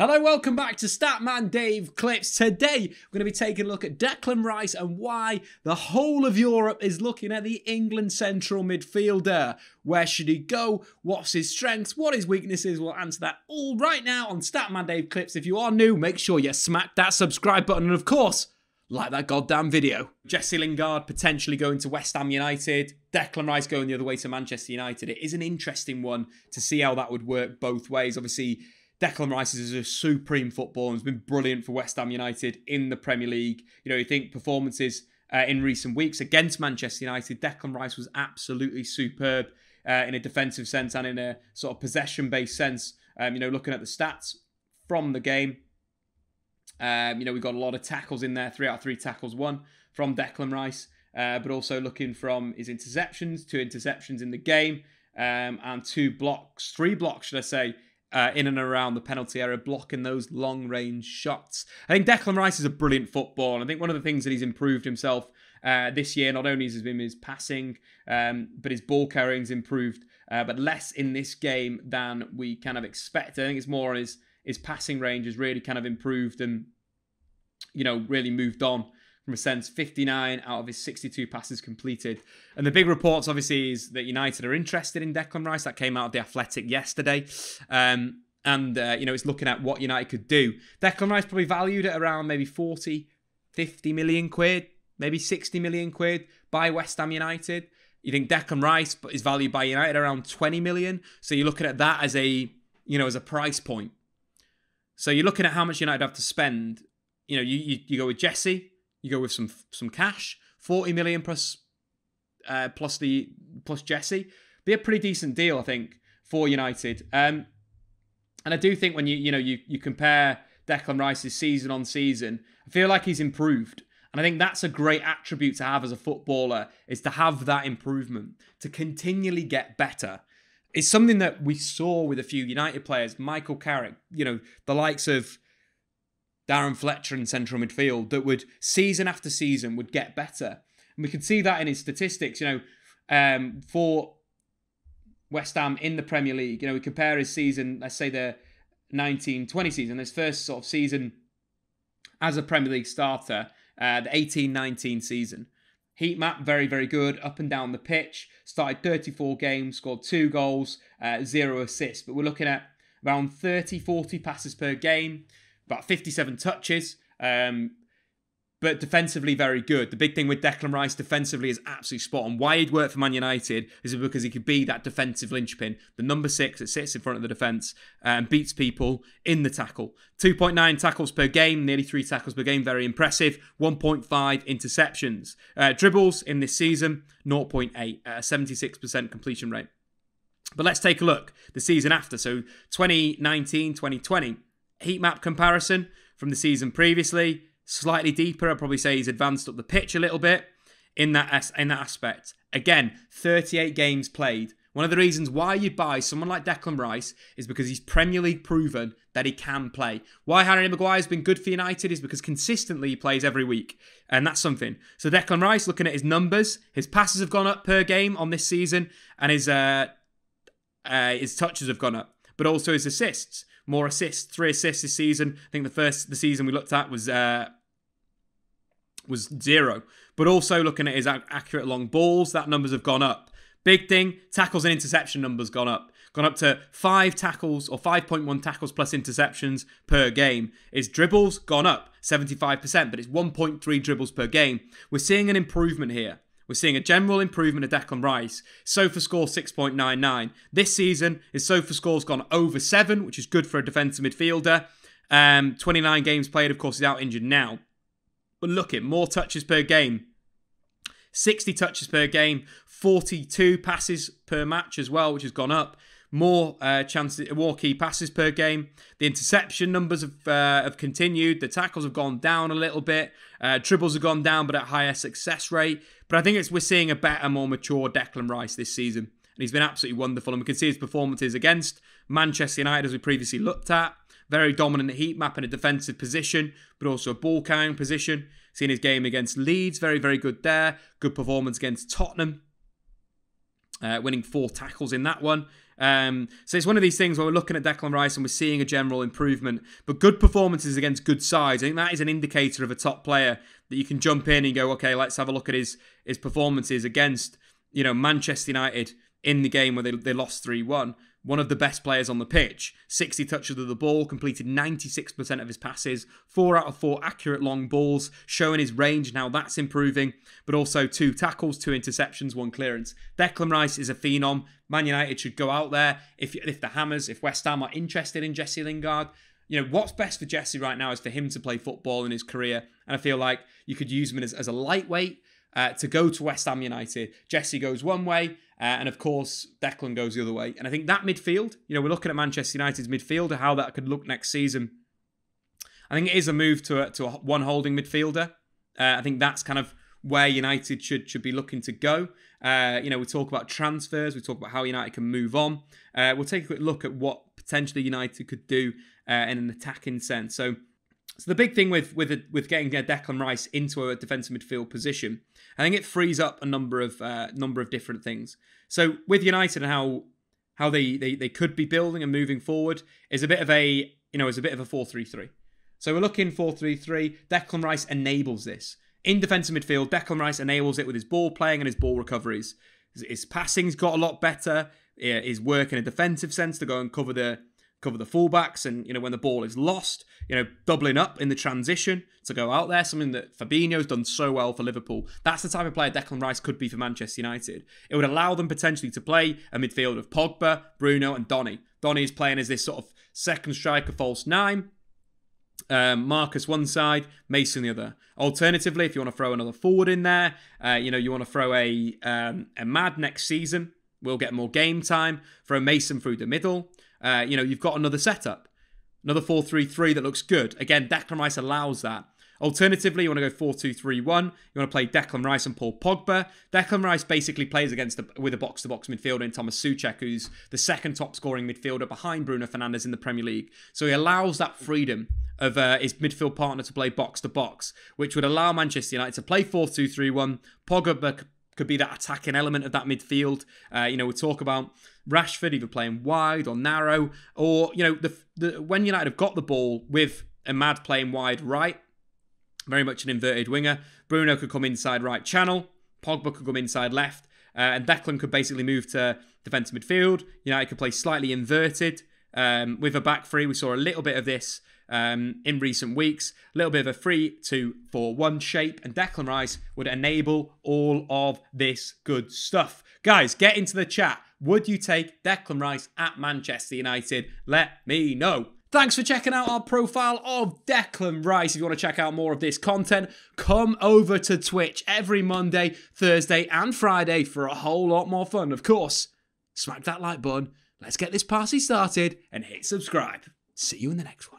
Hello, welcome back to Statman Dave Clips. Today, we're going to be taking a look at Declan Rice and why the whole of Europe is looking at the England central midfielder. Where should he go? What's his strengths? What his weaknesses? We'll answer that all right now on Statman Dave Clips. If you are new, make sure you smack that subscribe button and, of course, like that goddamn video. Jesse Lingard potentially going to West Ham United. Declan Rice going the other way to Manchester United. It is an interesting one to see how that would work both ways. Obviously, Declan Rice is a supreme footballer and has been brilliant for West Ham United in the Premier League. You know, you think performances in recent weeks against Manchester United, Declan Rice was absolutely superb in a defensive sense and in a sort of possession-based sense. You know, looking at the stats from the game, you know, we got a lot of tackles in there. 3 out of 3 tackles won from Declan Rice, but also looking from his interceptions, 2 interceptions in the game, and 3 blocks, should I say, in and around the penalty area, blocking those long-range shots. I think Declan Rice is a brilliant footballer, and I think one of the things that he's improved himself this year, not only has been his passing, but his ball carrying's improved, but less in this game than we kind of expect. I think it's more on his passing range has really kind of improved and, you know, really moved on from a sense. 59 out of his 62 passes completed. And the big reports, obviously, is that United are interested in Declan Rice. That came out of The Athletic yesterday. You know, it's looking at what United could do. Declan Rice probably valued at around maybe 40, 50 million quid, maybe 60 million quid by West Ham United. You think Declan Rice is valued by United around 20 million. So you're looking at that as a, you know, as a price point. So you're looking at how much United have to spend. You know, you go with Jesse. You go with some cash, 40 million plus Jesse. Be a pretty decent deal, I think, for United. And I do think when you compare Declan Rice's season on season, I feel like he's improved, and I think that's a great attribute to have as a footballer, is to have that improvement, to continually get better. It's something that we saw with a few United players, Michael Carrick, you know, the likes of Darren Fletcher in central midfield, that would season after season would get better. And we can see that in his statistics, you know, for West Ham in the Premier League. You know, we compare his season, let's say the 19-20 season, his first sort of season as a Premier League starter, the 18-19 season. Heat map, very, very good, up and down the pitch. Started 34 games, scored 2 goals, 0 assists. But we're looking at around 30, 40 passes per game. About 57 touches, but defensively very good. The big thing with Declan Rice defensively is absolutely spot on. Why he'd work for Man United is because he could be that defensive linchpin, the number 6 that sits in front of the defence and beats people in the tackle. 2.9 tackles per game, nearly 3 tackles per game, very impressive. 1.5 interceptions. Dribbles in this season, 0.8, 76% completion rate. But let's take a look the season after, so 2019-2020. Heat map comparison from the season previously, slightly deeper. I'd probably say he's advanced up the pitch a little bit in that aspect. Again, 38 games played. One of the reasons why you buy someone like Declan Rice is because he's Premier League proven that he can play. Why Harry Maguire has been good for United is because consistently he plays every week. And that's something. So Declan Rice, looking at his numbers, his passes have gone up per game on this season, and his touches have gone up. But also his assists. More assists, 3 assists this season. I think the season we looked at was 0. But also looking at his accurate long balls, that numbers have gone up. Big thing, tackles and interception numbers gone up. Gone up to 5 tackles, or 5.1 tackles plus interceptions per game. His dribbles gone up 75%, but it's 1.3 dribbles per game. We're seeing an improvement here. We're seeing a general improvement of Declan Rice. Sofa score 6.99. This season, his Sofa score's gone over 7, which is good for a defensive midfielder. 29 games played. Of course, he's out injured now. But look at more touches per game. 60 touches per game. 42 passes per match as well, which has gone up. More chances, more key passes per game. The interception numbers have continued. The tackles have gone down a little bit. Dribbles have gone down, but at higher success rate. But I think we're seeing a better, more mature Declan Rice this season. And he's been absolutely wonderful. And we can see his performances against Manchester United, as we previously looked at. Very dominant heat map in a defensive position, but also a ball-carrying position. Seen his game against Leeds, very, very good there. Good performance against Tottenham. Winning 4 tackles in that one. So it's one of these things where we're looking at Declan Rice and we're seeing a general improvement, but good performances against good sides, I think that is an indicator of a top player, that you can jump in and go, okay, let's have a look at his performances against, you know, Manchester United in the game where they lost 3-1. One of the best players on the pitch, 60 touches of the ball, completed 96% of his passes, 4 out of 4 accurate long balls, showing his range and how that's improving, but also 2 tackles, 2 interceptions, 1 clearance. Declan Rice is a phenom. Man United should go out there. If the Hammers, if West Ham are interested in Jesse Lingard, you know, what's best for Jesse right now is for him to play football in his career, and I feel like you could use him as a lightweight to go to West Ham United. Jesse goes one way, and of course, Declan goes the other way. And I think that midfield, you know, we're looking at Manchester United's midfield and how that could look next season. I think it is a move to a one-holding midfielder. I think that's kind of where United should be looking to go. You know, we talk about transfers, we talk about how United can move on. We'll take a quick look at what potentially United could do in an attacking sense. So the big thing with getting Declan Rice into a defensive midfield position, I think it frees up a number of different things. So with United and how they could be building and moving forward is a bit of a, you know, is a bit of a 4-3-3. So we're looking 4-3-3. Declan Rice enables this in defensive midfield. Declan Rice enables it with his ball playing and his ball recoveries. His passing's got a lot better. His work in a defensive sense to go and cover the fullbacks, and, you know, when the ball is lost, you know, doubling up in the transition to go out there, something that Fabinho's done so well for Liverpool. That's the type of player Declan Rice could be for Manchester United. It would allow them potentially to play a midfield of Pogba, Bruno and Donny. Donny is playing as this sort of second striker, false nine. Marcus one side, Mason the other. Alternatively, if you want to throw another forward in there, you know, you want to throw a Amad next season, we'll get more game time, throw Mason through the middle. You know, you've got another setup, another 4-3-3 that looks good. Again, Declan Rice allows that. Alternatively, you want to go 4-2-3-1. You want to play Declan Rice and Paul Pogba. Declan Rice basically plays with a box-to-box midfielder in Thomas Soucek, who's the second top-scoring midfielder behind Bruno Fernandes in the Premier League. So he allows that freedom of his midfield partner to play box-to-box, which would allow Manchester United to play 4-2-3-1. Pogba could be that attacking element of that midfield. You know, we'll talk about Rashford either playing wide or narrow, or, you know, when United have got the ball with Amad playing wide right, very much an inverted winger, Bruno could come inside right channel, Pogba could come inside left, and Declan could basically move to defensive midfield. United could play slightly inverted with a back three. We saw a little bit of this in recent weeks, a little bit of a 3-2-4-1 shape, and Declan Rice would enable all of this good stuff. Guys, get into the chat. Would you take Declan Rice at Manchester United? Let me know. Thanks for checking out our profile of Declan Rice. If you want to check out more of this content, come over to Twitch every Monday, Thursday and Friday for a whole lot more fun. Of course, smack that like button. Let's get this party started and hit subscribe. See you in the next one.